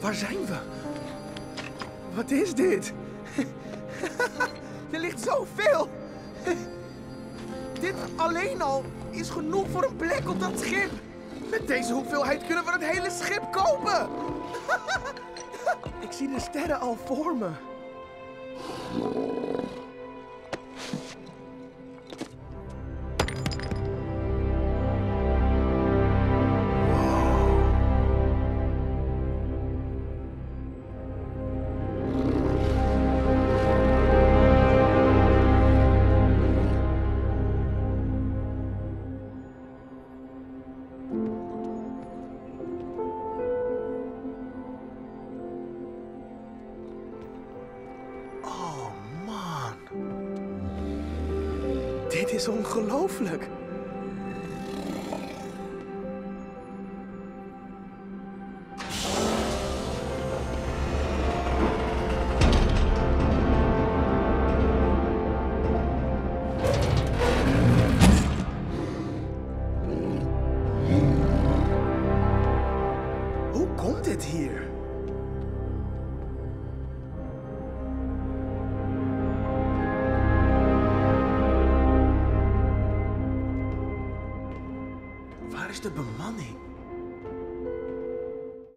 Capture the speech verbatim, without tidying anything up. Waar zijn we? Wat is dit? Er ligt zoveel. Dit alleen al is genoeg voor een plek op dat schip. Met deze hoeveelheid kunnen we het hele schip kopen. Ik zie de sterren al voor me. Dit is ongelooflijk. Hoe komt dit hier? Waar is de bemanning?